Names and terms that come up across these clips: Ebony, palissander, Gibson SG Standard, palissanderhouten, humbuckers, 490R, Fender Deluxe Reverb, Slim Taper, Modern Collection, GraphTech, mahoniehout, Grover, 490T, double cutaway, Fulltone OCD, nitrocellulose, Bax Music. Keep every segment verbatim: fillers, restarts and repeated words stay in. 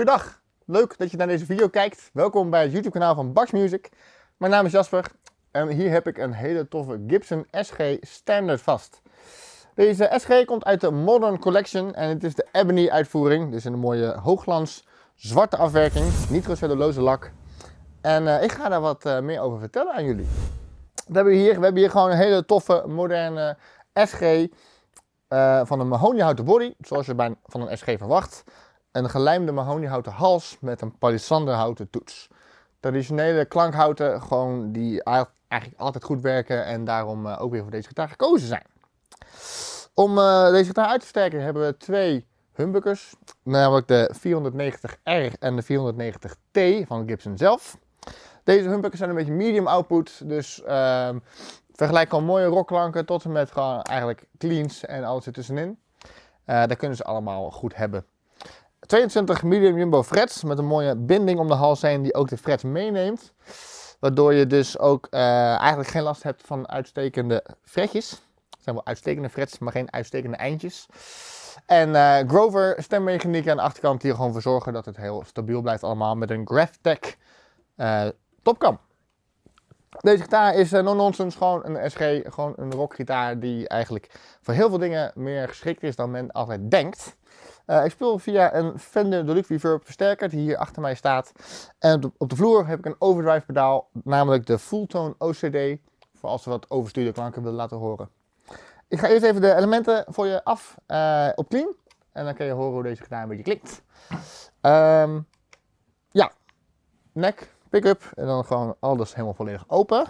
Goedendag, leuk dat je naar deze video kijkt. Welkom bij het YouTube kanaal van Bax Music. Mijn naam is Jasper en hier heb ik een hele toffe Gibson S G Standard vast. Deze S G komt uit de Modern Collection en het is de Ebony uitvoering. Dus een mooie hoogglans, zwarte afwerking, nitrocellulose lak. En uh, ik ga daar wat uh, meer over vertellen aan jullie. Dat hebben we, hier, we hebben hier gewoon een hele toffe moderne S G uh, van een mahoniehouten body, zoals je bij, van een S G verwacht. Een gelijmde mahoniehouten hals met een palissanderhouten toets. Traditionele klankhouten, gewoon die eigenlijk altijd goed werken en daarom ook weer voor deze gitaar gekozen zijn. Om uh, deze gitaar uit te versterken hebben we twee humbuckers, namelijk de vier negentig R en de vier negentig T van Gibson zelf. Deze humbuckers zijn een beetje medium output, dus uh, vergelijk gewoon mooie rockklanken tot en met gewoon eigenlijk cleans en alles ertussenin. Uh, daar kunnen ze allemaal goed hebben. tweeëntwintig medium jumbo frets met een mooie binding om de hals heen die ook de frets meeneemt. Waardoor je dus ook uh, eigenlijk geen last hebt van uitstekende fretjes. Het zijn wel uitstekende frets, maar geen uitstekende eindjes. En uh, Grover stemmechaniek aan de achterkant die er gewoon voor zorgen dat het heel stabiel blijft allemaal met een GraphTech uh, topkam. Deze gitaar is uh, non-nonsense, gewoon een S G, gewoon een rockgitaar die eigenlijk voor heel veel dingen meer geschikt is dan men altijd denkt. Uh, ik speel via een Fender Deluxe Reverb versterker die hier achter mij staat. En op de, op de vloer heb ik een overdrive pedaal, namelijk de Fulltone O C D, voor als we wat overstuurde klanken willen laten horen. Ik ga eerst even de elementen voor je af uh, op clean. En dan kun je horen hoe deze gitaar een beetje klinkt. Um, ja, nek, pick-up en dan gewoon alles helemaal volledig open.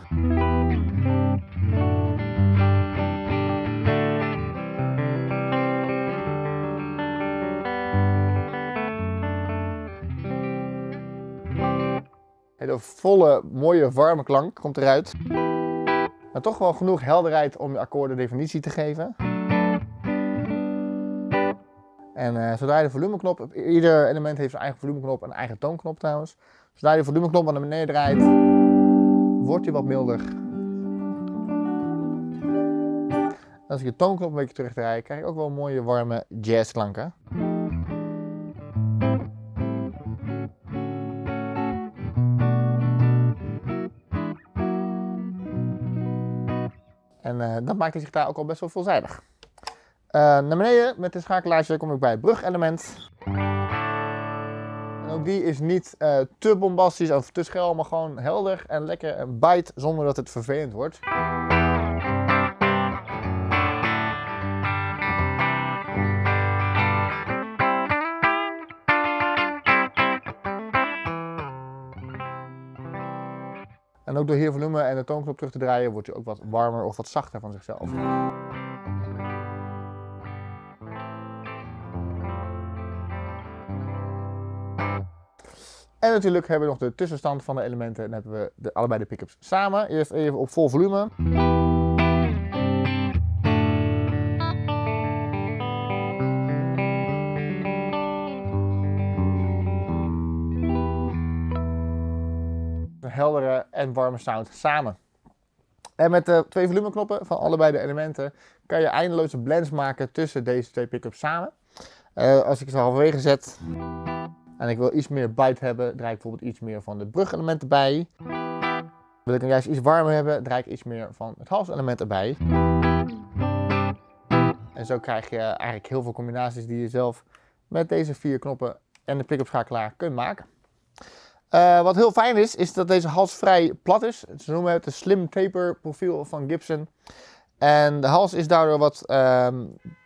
Hele volle, mooie, warme klank komt eruit. Maar toch wel genoeg helderheid om je akkoorden definitie te geven. En uh, zodra je de volumeknop, ieder element heeft zijn eigen volumeknop en een eigen toonknop trouwens. Zodra je de volumeknop naar beneden draait, wordt hij wat milder. En als ik de toonknop een beetje terugdraai, krijg ik ook wel mooie, warme jazzklanken. En uh, dat maakt deze gitaar ook al best wel veelzijdig. Uh, naar beneden met dit schakelaartje kom ik bij het brugelement. En ook die is niet uh, te bombastisch of te schel, maar gewoon helder en lekker een bite zonder dat het vervelend wordt. En ook door hier volume en de toonknop terug te draaien, wordt hij ook wat warmer of wat zachter van zichzelf. En natuurlijk hebben we nog de tussenstand van de elementen en hebben we de, allebei de pickups samen. Eerst even op vol volume. Heldere en warme sound samen. En met de twee volumeknoppen van allebei de elementen kan je eindeloze blends maken tussen deze twee pickups samen. Uh, als ik ze halverwege zet en ik wil iets meer bite hebben, draai ik bijvoorbeeld iets meer van de brugelementen bij. Wil ik hem juist iets warmer hebben, draai ik iets meer van het halselement erbij. En zo krijg je eigenlijk heel veel combinaties die je zelf met deze vier knoppen en de pick-up schakelaar kunt maken. Uh, wat heel fijn is, is dat deze hals vrij plat is. Ze noemen het de Slim Taper profiel van Gibson. En de hals is daardoor wat uh,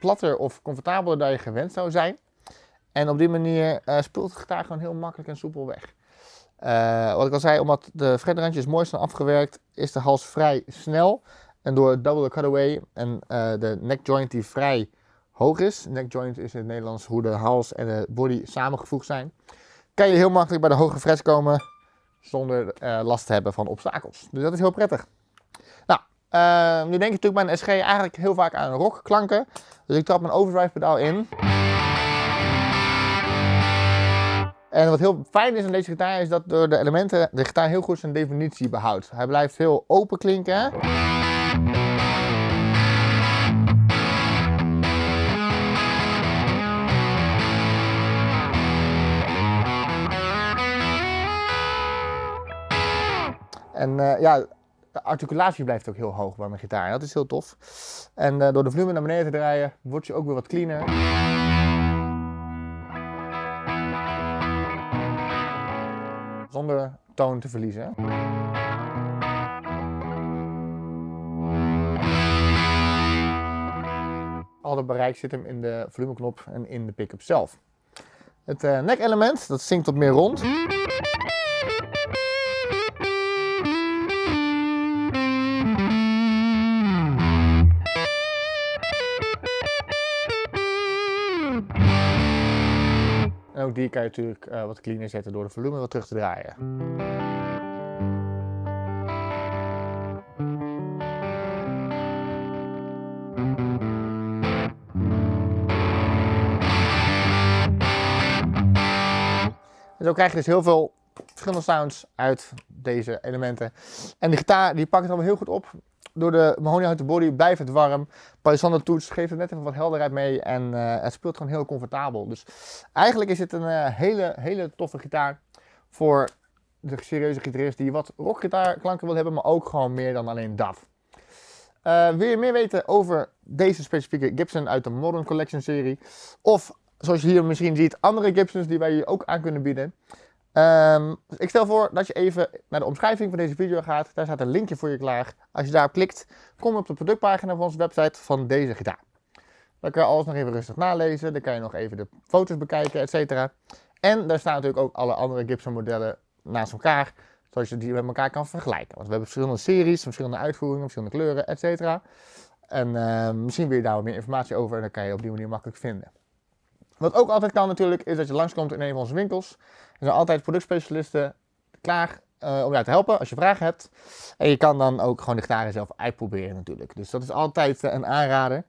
platter of comfortabeler dan je gewend zou zijn. En op die manier uh, speelt de gitaar gewoon heel makkelijk en soepel weg. Uh, wat ik al zei, omdat de fretrandjes mooi zijn afgewerkt, is de hals vrij snel. En door het double cutaway en uh, de neckjoint die vrij hoog is. Neckjoint is in het Nederlands hoe de hals en de body samengevoegd zijn. Kan je heel makkelijk bij de hoge frets komen zonder uh, last te hebben van obstakels. Dus dat is heel prettig. Nou, uh, nu denk ik natuurlijk bij een S G eigenlijk heel vaak aan rockklanken. Dus ik trap mijn overdrive pedaal in. En wat heel fijn is aan deze gitaar is dat door de elementen de gitaar heel goed zijn definitie behoudt. Hij blijft heel open klinken. En uh, ja, de articulatie blijft ook heel hoog bij mijn gitaar. Dat is heel tof. En uh, door de volume naar beneden te draaien, wordt je ook weer wat cleaner. Zonder toon te verliezen. Al het bereik zit hem in de volumeknop en in de pick-up zelf. Het uh, neck-element, dat zingt wat meer rond. En ook die kan je natuurlijk uh, wat cleaner zetten door de volume wat terug te draaien. En zo krijg je dus heel veel verschillende sounds uit deze elementen. En de gitaar die pakt het allemaal heel goed op. Door de mahoniehouten body blijft het warm. Palissander toets geeft het net even wat helderheid mee. En uh, het speelt gewoon heel comfortabel. Dus eigenlijk is het een uh, hele, hele toffe gitaar. Voor de serieuze gitarist die wat rockgitaarklanken wil hebben. Maar ook gewoon meer dan alleen dat. Uh, wil je meer weten over deze specifieke Gibson uit de Modern Collection serie? Of zoals je hier misschien ziet, andere Gibsons die wij je ook aan kunnen bieden. Um, dus ik stel voor dat je even naar de omschrijving van deze video gaat. Daar staat een linkje voor je klaar. Als je daarop klikt, kom je op de productpagina van onze website van deze gitaar. Dan kan je alles nog even rustig nalezen. Dan kan je nog even de foto's bekijken, et cetera. En daar staan natuurlijk ook alle andere Gibson modellen naast elkaar. Zodat je die met elkaar kan vergelijken. Want we hebben verschillende series, verschillende uitvoeringen, verschillende kleuren, et cetera. En uh, misschien wil je daar wat meer informatie over. En dan kan je op die manier makkelijk vinden. Wat ook altijd kan natuurlijk, is dat je langskomt in een van onze winkels. Er zijn altijd productspecialisten klaar uh, om jou te helpen als je vragen hebt. En je kan dan ook gewoon de gitaren zelf uitproberen natuurlijk. Dus dat is altijd uh, een aanrader.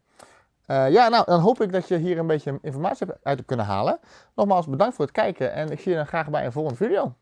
Uh, ja, nou, dan hoop ik dat je hier een beetje informatie uit hebt kunnen halen. Nogmaals, bedankt voor het kijken en ik zie je dan graag bij een volgende video.